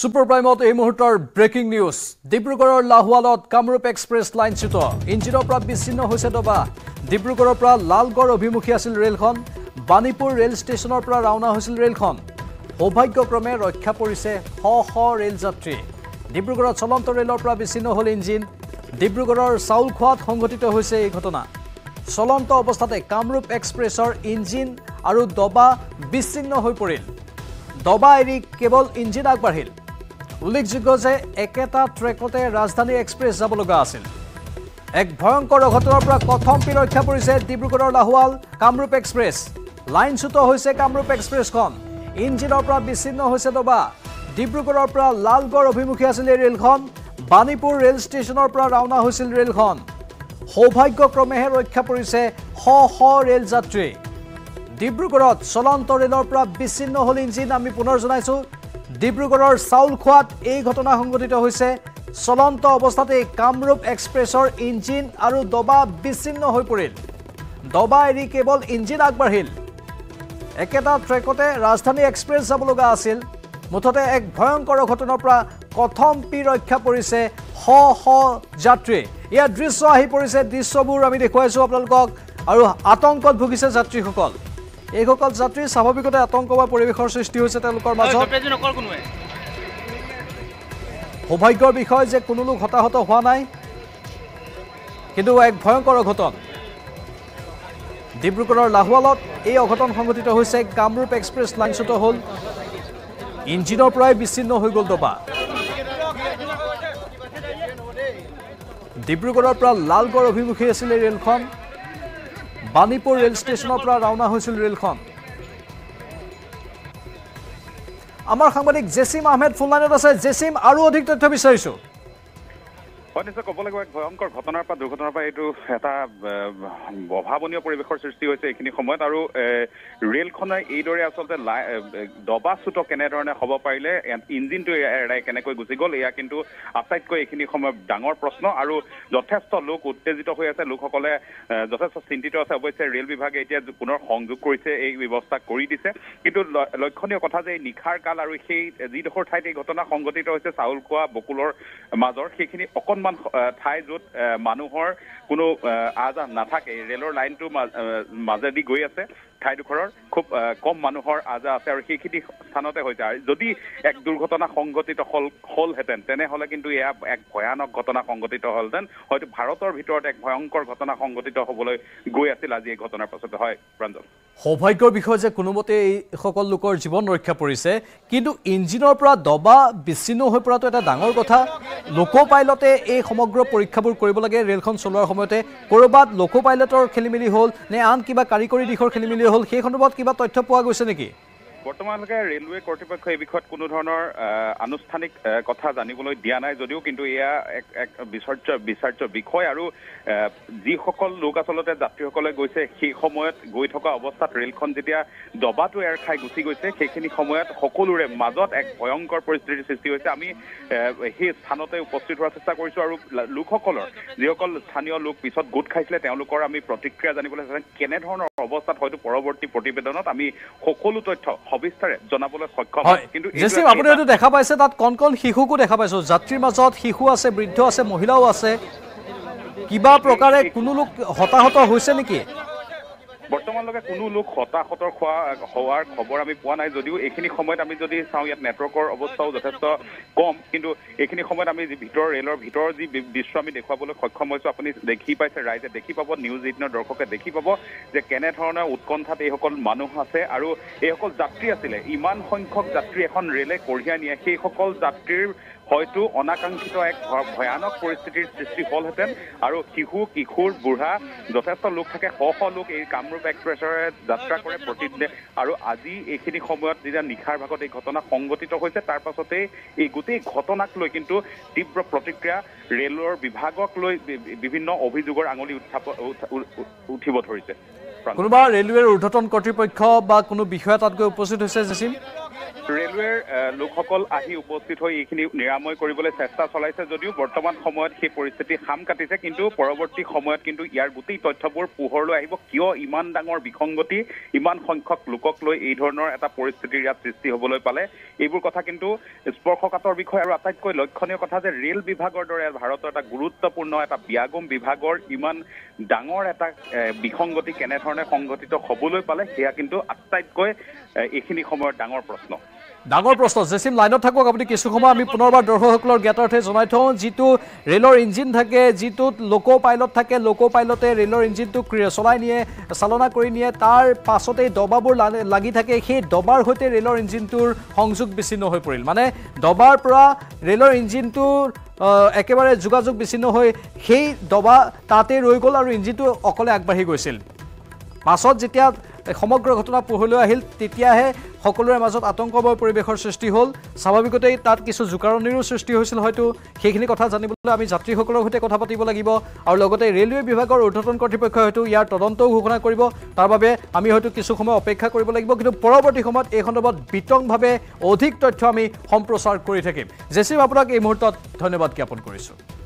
Super Primeot এই মুহূর্তৰ breaking news ডিব্ৰুগড়ৰ লাহোৱালত Kamrup express লাইনচ্যুত ইঞ্জিনৰ পৰা বিচ্ছিন্ন হৈছে দবা ডিব্ৰুগড়ৰ পৰা লালগড় অভিমুখী আছিল ৰেলখন বানিপুৰ ৰেল ষ্টেচনৰ পৰা ৰাওনা হৈছিল ৰেলখন সৌভাগ্যক্ৰমে ৰক্ষা পৰিছে শ শ ৰেল যাত্ৰী ডিব্ৰুগড়ত চলন্ত ৰেলৰ পৰা বিচ্ছিন্ন হ'ল ইঞ্জিন ডিব্ৰুগড়ৰ চাউলখোৱাত সংঘটিত হৈছে এই ঘটনা চলন্ত অৱস্থাতে কামৰূপ এক্সপ্ৰেছৰ ইঞ্জিন আৰু দবা বিচ্ছিন্ন হৈ পৰিল দবা এৰি কেৱল ইঞ্জিন আগবাঢ়িল উল্লেখযোগ্য যে একটা ট্ৰেকতে ৰাজধানী এক্সপ্ৰেছ যাব লগা আছিল এক ভয়ংকৰ ঘটনাৰ পৰা কথম্পি ৰক্ষা পৰিছে ডিব্ৰুগড়ৰ লাহোৱাল কামৰূপ এক্সপ্ৰেছ লাইনচ্যুত হৈছে কামৰূপ এক্সপ্ৰেছখন ইঞ্জিনৰ পৰা বিচ্ছিন্ন হৈছে দবা ডিব্ৰুগড়ৰ পৰা লালগড় অভিমুখী আছিল এই ৰেলখন বানিপুৰ ৰেল ষ্টেচনৰ পৰা ৰাওনা হৈছিল ৰেলখন সৌভাগ্যক্ৰমেহে ৰক্ষা পৰিছে শ শ ৰেল যাত্ৰী ডিব্ৰুগড়ত চলন্ত ৰেলৰ পৰা বিচ্ছিন্ন হ'ল ইঞ্জিন আমি পুনৰ জনাইছো ডিব্ৰুগড়ৰ চাউলখোৱাত এই ঘটনা সংঘটিত হৈছে চলন্ত অৱস্থাতে কামৰূপ এক্সপ্ৰেছৰ ইঞ্জিন আৰু দবা বিচ্ছিন্ন হৈ পৰিল দবা এৰি কেৱল ইঞ্জিন আগবাঢ়িল একেটা ট্ৰেকতে ৰাজধানী এক্সপ্ৰেছ যাব লগা আছিল মুঠতে এক ভয়ংকৰ ঘটনাৰ পৰা কথম্পি ৰক্ষা পৰিছে শ শ যাত্ৰী ইয়াৰ দৃশ্য আহি পৰিছে দৃশ্যবোৰ আমি দেখুৱাইছো আপোনালোকক আৰু আতংকত ভুগিছে যাত্ৰীসকল এইসকল যাত্ৰী স্বাভাৱিকতে আতংক বা পৰিৱেশৰ সৃষ্টি হৈছে তেওঁলোকৰ মাজত সৌভাগ্যৰ বিষয় যে কোনো লোক হতাহত হোৱা নাই কিন্তু এক ভয়ংকৰ অঘটন ডিব্ৰুগড়ৰ লাহোৱালত এই অঘটন সংঘটিত হৈছে কামৰূপ এক্সপ্ৰেছ লাইনচ্যুত হ'ল ইঞ্জিনৰ পৰাই বিচ্ছিন্ন হৈ গ'ল দবা ডিব্ৰুগড়ৰ পৰা লালগড় অভিমুখী আছিল এই ৰেলখন বানিপুৰ ৰেল ষ্টেচনৰ পৰা ৰাওনা হৈছিল ৰেলখন আমাৰ সাংবাদিক জেচিম আহমেদ ফোনলাইনত আছে জেচিম আৰু অধিক তথ্য বিচাৰিছো হয় নিশ্চয় ক'ব লাগিব এক ভয়ংকৰ ঘটনাৰ পৰা দুৰ্ঘটনাৰ পৰা এইটো এটা অভাৱনীয় পৰিৱেশৰ সৃষ্টি হৈছে এইখিনি সময়ত আৰু ৰেলখনে এইদৰে আচলতে দবাচ্যুত কেনেধৰণে হ'ব পাৰিলে ইঞ্জিনটো এৰাই কেনেকৈ গুচি গ'ল এয়া কিন্তু আটাইতকৈ এইখিনি সময়ত ডাঙৰ প্ৰশ্ন আৰু যথেষ্ট লোক উত্তেজিত হৈ আছে লোকসকলে যথেষ্ট চিন্তিত আছে অৱশ্যে ৰেল বিভাগে এতিয়া পুনৰ সংযোগ কৰিছে এই ব্যৱস্থা কৰি দিছে কিন্তু লক্ষণীয় কথা যে নিশাৰ কাল আৰু সেই যিডোখৰ ঠাইত এই ঘটনা সংঘটিত হৈছে চাউলখোৱা বকুলৰ মাজৰ সেইখিনি অকণ ঠাই য'ত মানুহৰ কোনো আজান নাথাকে ৰেলৰ লাইনটো মাজেদি গৈ আছে ঠাইডোখৰৰ খুব কম মানুহৰ আজান আছে আৰু সেইখিনি স্থানতে হৈছে আৰু যদি এক দুৰ্ঘটনা সংঘটিত হ'লহেঁতেন তেনেহ'লে কিন্তু এয়া এক ভয়ানক ঘটনা সংঘটিত হ'লহেঁতেন হয়তো ভাৰতৰ ভিতৰত এক ভয়ংকৰ ঘটনা সংঘটিত হ'বলৈ গৈ আছিল আজি এই ঘটনাৰ পাছতে হয় প্ৰাঞ্জল সৌভাগ্যৰ বিষয় যে কোনোমতে এইসকল লোকৰ জীৱন ৰক্ষা পৰিছে কিন্তু ইঞ্জিনৰ পৰা দবা বিচ্ছিন্ন হৈ পৰাটো এটা ডাঙৰ কথা লোক পাইলটে এই সমগ্ৰ পৰীক্ষাবোৰ কৰিব লাগে ৰেলখন চলোৱাৰ সময়তে ক'ৰবাত লোক পাইলটৰ খেলিমেলি হ'ল নে আন কিবা কাৰিকৰী দিশৰ খেলিমেলি হ'ল সেই সন্দৰ্ভত কিবা তথ্য পোৱা গৈছে নেকি বৰ্তমানলৈকে ৰেলৱে কৰ্তৃপক্ষই এই বিষয়ত কোনো ধৰণৰ আনুষ্ঠানিক কথা জানিবলৈ দিয়া নাই যদিও কিন্তু এয়া এক বিচাৰ্য বিষয় আৰু যিসকল লোক আচলতে যাত্ৰীসকলে গৈছে সেই সময়ত গৈ থকা অৱস্থাত ৰেলখন যেতিয়া দবাটো এৰ খাই গুচি গৈছে সেইখিনি সময়ত সকলোৰে মাজত এক ভয়ংকৰ পৰিস্থিতিৰ সৃষ্টি হৈছে আমি সেই স্থানতে উপস্থিত হোৱাৰ চেষ্টা কৰিছোঁ আৰু লোকসকলৰ যিসকল স্থানীয় লোক পিছত গোট খাইছিলে তেওঁলোকৰ আমি প্ৰতিক্ৰিয়া জানিবলৈ কেনেধৰণৰ অৱস্থাত হয়তো পৰৱৰ্তী প্ৰতিবেদনত আমি সকলো তথ্য সবিস্তাৰে জনাবলৈ সক্ষম হয় কিন্তু জেচিম আপুনি হয়তো দেখা পাইছে তাত কণ কণ শিশুকো দেখা পাইছো যাত্ৰীৰ মাজত শিশু আছে বৃদ্ধ আছে মহিলাও আছে কিবা প্ৰকাৰে কোনো লোক হতাহত হৈছে নেকি বৰ্তমানলৈকে কোনো লোক হতাহতৰ হোৱাৰ খবৰ আমি পোৱা নাই যদিও এইখিনি সময়ত আমি যদি চাওঁ ইয়াত নেটৱৰ্কৰ অৱস্থাও যথেষ্ট কম কিন্তু এইখিনি সময়ত আমি ভিতৰৰ ৰেলৰ ভিতৰৰ যি দৃশ্য আমি দেখুৱাবলৈ সক্ষম হৈছোঁ আপুনি দেখি পাইছে ৰাইজে দেখি পাব নিউজ এইটিনৰ দৰ্শকে দেখি পাব যে কেনেধৰণৰ উৎকণ্ঠাত এইসকল মানুহ আছে আৰু এইসকল যাত্ৰী আছিলে ইমান সংখ্যক যাত্ৰী এখন ৰেলে কঢ়িয়াই নিয়ে সেইসকল যাত্ৰীৰ হয়তো অনাকাংক্ষিত এক ভয়ানক পৰিস্থিতিৰ সৃষ্টি হ'লহেঁতেন আৰু শিশু কিশোৰ বুঢ়া যথেষ্ট লোক থাকে শ শ লোক এই কামৰূপ এক্সপ্ৰেছৰে যাত্ৰা কৰে প্ৰতিদিনে আৰু আজি এইখিনি সময়ত যেতিয়া নিশাৰ ভাগত এই ঘটনা সংঘটিত হৈছে তাৰ পাছতেই এই গোটেই ঘটনাক লৈ কিন্তু তীব্ৰ প্ৰতিক্ৰিয়া ৰেলৰ বিভাগক লৈ বিভিন্ন অভিযোগৰ আঙুলি উঠিব ধৰিছে কোনোবা ৰেলৱেৰ ঊৰ্ধতন কৰ্তৃপক্ষ বা কোনো বিষয়া তাত গৈ উপস্থিত হৈছে জেচিম রেলওয়ের লোকসকল আহি উপস্থিত হয়ে এইখিনি নিরাময় কৰিবলৈ চেষ্টা চলাইছে যদিও বর্তমান সময়ত সেই পরিস্থিতি খাম কাটিছে, কিন্তু পরবর্তী সময়ত কিন্তু ইয়াৰ গোটেই তথ্যবোৰ পোহৰলৈ আহিব। কিয় ইমান ডাঙৰ বিসংগতি, ইমান সংখ্যক লোকক লৈ এই ধৰণৰ এটা পৰিস্থিতিৰ সৃষ্টি হ'বলৈ পালে, এইবোৰ কথা কিন্তু স্পৰ্শকাতৰ বিষয়। আৰু আটাইতকৈ লক্ষণীয় কথা যে ৰেল বিভাগৰ দৰে ভাৰতৰ এটা গুৰুত্বপূৰ্ণ এটা ব্যাগম বিভাগৰ ইমান ডাঙৰ এটা বিসংগতি কেনেধৰণে সংঘটিত হ'বলৈ পালে সেয়া কিন্তু আটাইতকৈ এইখিনি সময়ৰ ডাঙৰ প্ৰশ্ন। ডাঙৰ প্ৰশ্ন। জেচিম, লাইনত থাকক আপুনি কিছু সময়। আমি পুনৰবাৰ দৰ্শকসকলৰ জ্ঞাতাৰ্থে জনাই থওঁ, যিটো ৰেলৰ ইঞ্জিন থাকে, যিটোত লোক' পাইলট থাকে, লোক' পাইলটে ৰেলৰ ইঞ্জিনটো চলাই নিয়ে, চালনা কৰি নিয়ে, তাৰ পাছতেই দবাবোৰ লাগি থাকে। সেই দবাৰ সৈতে ৰেলৰ ইঞ্জিনটোৰ সংযোগ বিচ্ছিন্ন হৈ পৰিল, মানে দবাৰ পৰা ৰেলৰ ইঞ্জিনটোৰ একেবাৰে যোগাযোগ বিচ্ছিন্ন হৈ সেই দবা তাতে ৰৈ গ'ল আৰু ইঞ্জিনটো অকলে আগবাঢ়ি গৈছিল। পাছত যেতিয়া সমগ্র ঘটনা পোহৰলৈ আহিল তেতিয়াহে সকলোৰে মাজত আতংকময় পৰিৱেশৰ সৃষ্টি হ'ল। স্বাভাৱিকতেই তাত কিছু জোকাৰণিৰো সৃষ্টি হৈছিল। হয়তো সেইখিনি কথা জানিবলৈ আমি যাত্ৰীসকলৰ সৈতে কথা পাতিব লাগিব আৰু লগতে ৰেলৱে বিভাগৰ ঊৰ্ধতন কৰ্তৃপক্ষই হয়তো ইয়াৰ তদন্তও ঘোষণা কৰিব। তাৰ বাবে আমি হয়তো কিছু সময় অপেক্ষা কৰিব লাগিব, কিন্তু পৰৱৰ্তী সময়ত এই সন্দৰ্ভত বিতংভাৱে অধিক তথ্য আমি সম্প্ৰচাৰ কৰি থাকিম। জেচিম, আপোনাক এই মুহূৰ্তত ধন্যবাদ জ্ঞাপন কৰিছোঁ।